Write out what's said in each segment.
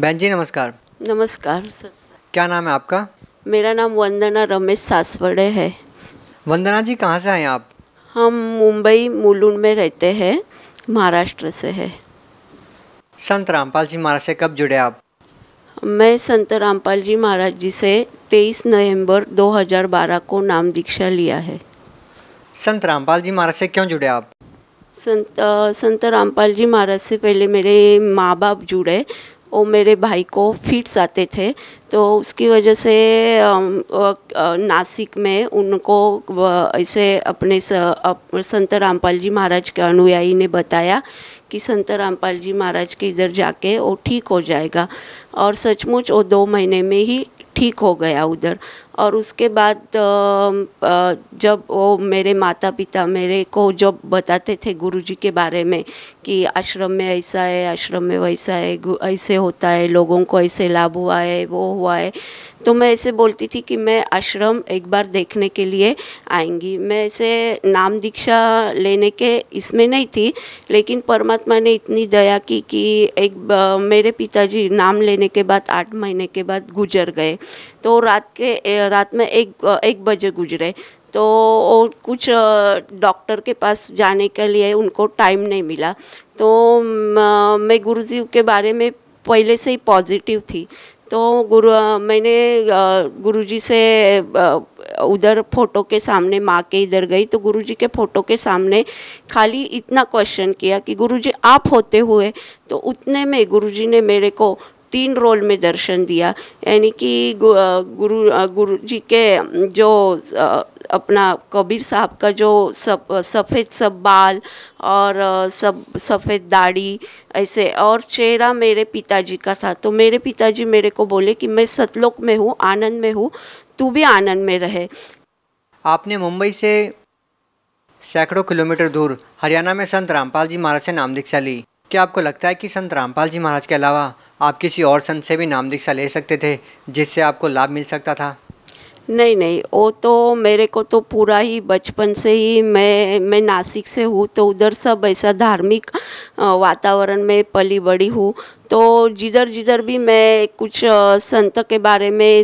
बहन जी नमस्कार। नमस्कार। क्या नाम है आपका? मेरा नाम वंदना रमेश सासवड़े है। वंदना जी कहाँ से आए आप? हम मुंबई मुलुंड में रहते हैं, महाराष्ट्र से है। संत रामपाल जी महाराज से कब जुड़े आप? मैं संत रामपाल जी महाराज जी से 23 नवंबर 2012 को नाम दीक्षा लिया है। संत रामपाल जी महाराज से क्यों जुड़े आप? संत रामपाल जी महाराज से पहले मेरे माँ बाप जुड़े और मेरे भाई को फिट्स आते थे, तो उसकी वजह से नासिक में उनको ऐसे अपने संत रामपाल जी महाराज के अनुयायी ने बताया कि संत रामपाल जी महाराज के इधर जाके वो ठीक हो जाएगा, और सचमुच वो 2 महीने में ही ठीक हो गया उधर। और उसके बाद जब वो मेरे माता पिता मेरे को जब बताते थे गुरुजी के बारे में कि आश्रम में ऐसा है, आश्रम में वैसा है, ऐसे होता है, लोगों को ऐसे लाभ हुआ है, वो हुआ है, तो मैं ऐसे बोलती थी कि मैं आश्रम एक बार देखने के लिए आएंगी। मैं ऐसे नाम दीक्षा लेने के इसमें नहीं थी, लेकिन परमात्मा ने इतनी दया की कि एक मेरे पिताजी नाम लेने के बाद 8 महीने के बाद गुजर गए। तो रात में 1 बजे गुजरे, तो कुछ डॉक्टर के पास जाने के लिए उनको टाइम नहीं मिला। तो मैं गुरुजी के बारे में पहले से ही पॉजिटिव थी, तो मैंने गुरुजी से उधर फोटो के सामने माँ के इधर गई, तो गुरुजी के फोटो के सामने खाली इतना क्वेश्चन किया कि गुरुजी आप होते हुए, तो उतने में गुरुजी ने मेरे को 3 रोल में दर्शन दिया। यानी कि गुरु जी के जो अपना कबीर साहब का जो सफ़ेद बाल और सफ़ेद दाढ़ी ऐसे, और चेहरा मेरे पिताजी का था। तो मेरे पिताजी मेरे को बोले कि मैं सतलोक में हूँ, आनंद में हूँ, तू भी आनंद में रहे। आपने मुंबई से सैकड़ों किलोमीटर दूर हरियाणा में संत रामपाल जी महाराज से नाम दीक्षा ली। क्या आपको लगता है कि संत रामपाल जी महाराज के अलावा आप किसी और संत से भी नाम दीक्षा ले सकते थे जिससे आपको लाभ मिल सकता था? नहीं, वो तो मेरे को तो पूरा ही बचपन से ही मैं नासिक से हूँ, तो उधर सब ऐसा धार्मिक वातावरण में पली बड़ी हूँ, तो जिधर जिधर भी मैं कुछ संत के बारे में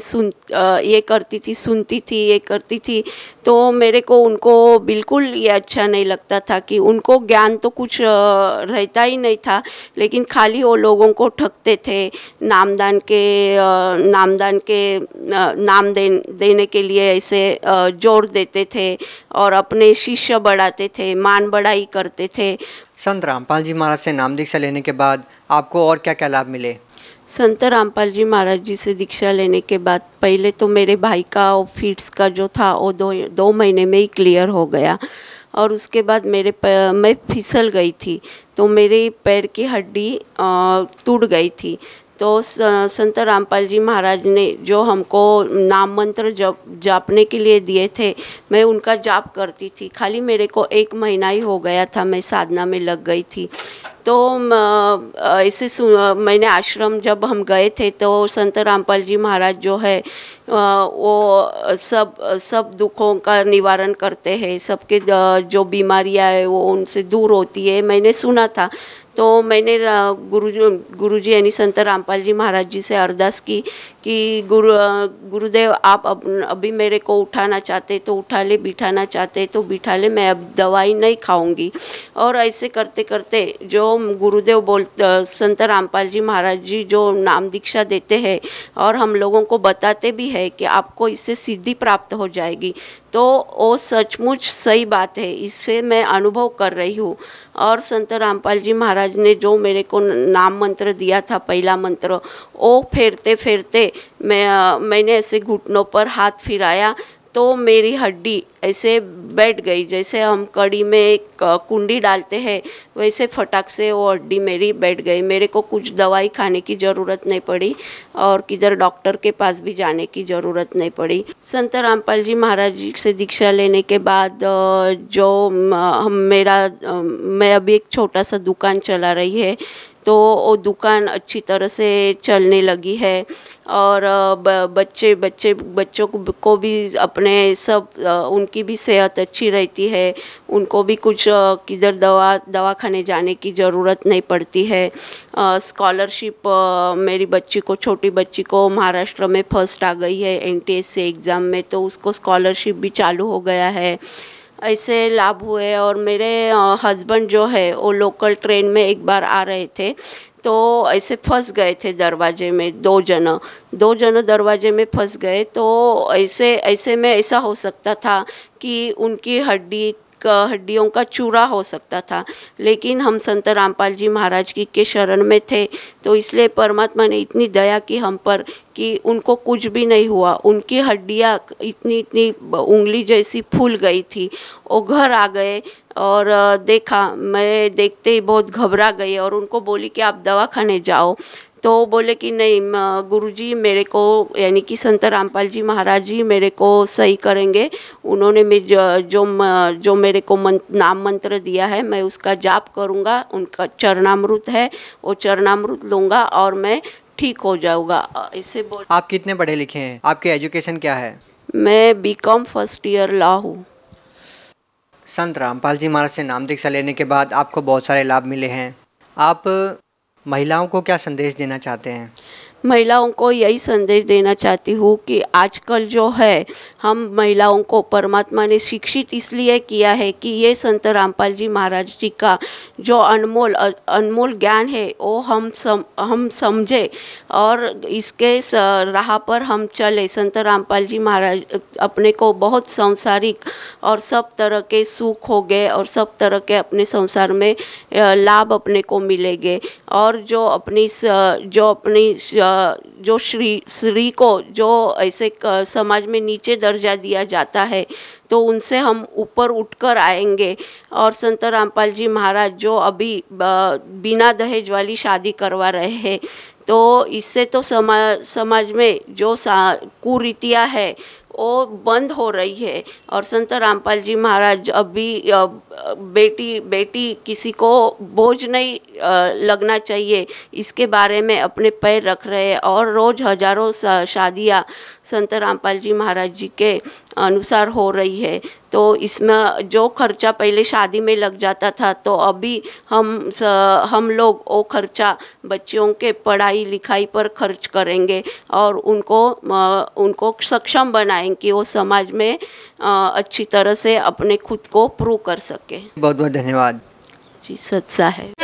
सुनती थी, तो मेरे को उनको बिल्कुल ये अच्छा नहीं लगता था कि उनको ज्ञान तो कुछ रहता ही नहीं था, लेकिन खाली वो लोगों को ठगते थे नाम देने के लिए ऐसे जोर देते थे और अपने शिष्य बढ़ाते थे, मान बढ़ाई करते थे। संत रामपाल जी महाराज से नाम दीक्षा लेने के बाद आपको और क्या क्या लाभ मिले? संत रामपाल जी महाराज जी से दीक्षा लेने के बाद पहले तो मेरे भाई का और फिट्स का जो था वो 2 महीने में ही क्लियर हो गया। और उसके बाद मैं फिसल गई थी, तो मेरे पैर की हड्डी टूट गई थी। तो संत रामपाल जी महाराज ने जो हमको नाम मंत्र जापने के लिए दिए थे, मैं उनका जाप करती थी। खाली मेरे को 1 महीना ही हो गया था, मैं साधना में लग गई थी। तो इसे मैंने आश्रम जब हम गए थे, तो संत रामपाल जी महाराज जो है वो सब दुखों का निवारण करते हैं, सबके जो बीमारियां है वो उनसे दूर होती है, मैंने सुना था। तो मैंने गुरुजी यानी संत रामपाल जी महाराज जी से अरदास की कि गुरुदेव आप अभी मेरे को उठाना चाहते तो उठा ले, बिठाना चाहते तो बिठा ले, मैं अब दवाई नहीं खाऊंगी। और ऐसे करते करते जो गुरुदेव संत रामपाल जी महाराज जी जो नाम दीक्षा देते हैं और हम लोगों को बताते भी है कि आपको इससे सिद्धि प्राप्त हो जाएगी, तो वो सचमुच सही बात है, इससे मैं अनुभव कर रही हूँ। और संत रामपाल जी महाराज ने जो मेरे को नाम मंत्र दिया था, पहला मंत्र, वो फेरते फेरते मैंने ऐसे घुटनों पर हाथ फिराया, तो मेरी हड्डी ऐसे बैठ गई, जैसे हम कड़ी में कुंडी डालते हैं वैसे फटाक से वो हड्डी मेरी बैठ गई। मेरे को कुछ दवाई खाने की ज़रूरत नहीं पड़ी और किधर डॉक्टर के पास भी जाने की ज़रूरत नहीं पड़ी। संत रामपाल जी महाराज जी से दीक्षा लेने के बाद मैं अभी एक छोटा सा दुकान चला रही है, तो वो दुकान अच्छी तरह से चलने लगी है। और बच्चों को भी अपने सब उनकी भी सेहत अच्छी रहती है, उनको भी कुछ किधर दवाखाने जाने की ज़रूरत नहीं पड़ती है। स्कॉलरशिप मेरी बच्ची को, छोटी बच्ची को महाराष्ट्र में फर्स्ट आ गई है एनटीएस से एग्ज़ाम में, तो उसको स्कॉलरशिप भी चालू हो गया है। ऐसे लाभ हुए। और मेरे हस्बैंड जो है वो लोकल ट्रेन में एक बार आ रहे थे तो ऐसे फंस गए थे दरवाजे में, दो जन दरवाजे में फंस गए। तो ऐसे में ऐसा हो सकता था कि उनकी हड्डियों का चूरा हो सकता था, लेकिन हम संत रामपाल जी महाराज की के शरण में थे तो इसलिए परमात्मा ने इतनी दया की हम पर कि उनको कुछ भी नहीं हुआ। उनकी हड्डियाँ इतनी इतनी उंगली जैसी फूल गई थी। वो घर आ गए और देखा, मैं देखते ही बहुत घबरा गई और उनको बोली कि आप दवाखाने जाओ। तो बोले कि नहीं गुरुजी, मेरे को यानी कि संत रामपाल जी महाराज जी मेरे को सही करेंगे। उन्होंने जो मेरे को नाम मंत्र दिया है मैं उसका जाप करूँगा, उनका चरणामृत है वो चरणामृत लूँगा और मैं ठीक हो जाऊँगा। इससे बोल। आप कितने पढ़े लिखे हैं, आपके एजुकेशन क्या है? मैं बीकॉम फर्स्ट ईयर लॉ हूँ। संत रामपाल जी महाराज से नाम दीक्षा लेने के बाद आपको बहुत सारे लाभ मिले हैं। आप महिलाओं को क्या संदेश देना चाहते हैं? महिलाओं को यही संदेश देना चाहती हूँ कि आजकल जो है हम महिलाओं को परमात्मा ने शिक्षित इसलिए किया है कि ये संत रामपाल जी महाराज जी का जो अनमोल ज्ञान है वो हम समझे और इसके राह पर हम चले। संत रामपाल जी महाराज अपने को बहुत सांसारिक और सब तरह के सुख हो गए और सब तरह के अपने संसार में लाभ अपने को मिलेंगे। और जो श्री को जो ऐसे समाज में नीचे दर्जा दिया जाता है तो उनसे हम ऊपर उठकर आएंगे। और संत रामपाल जी महाराज जो अभी बिना दहेज वाली शादी करवा रहे हैं तो इससे तो समाज में जो कुरीतियाँ है वो बंद हो रही है। और संत रामपाल जी महाराज अभी बेटी किसी को बोझ नहीं लगना चाहिए इसके बारे में अपने पैर रख रहे हैं। और रोज़ हजारों शादियाँ संत रामपाल जी महाराज जी के अनुसार हो रही है। तो इसमें जो खर्चा पहले शादी में लग जाता था तो अभी हम लोग वो खर्चा बच्चियों के पढ़ाई लिखाई पर खर्च करेंगे और उनको सक्षम बनाएंगे कि वो समाज में अच्छी तरह से अपने खुद को प्रूव कर सके। बहुत बहुत धन्यवाद जी। सच्चा है।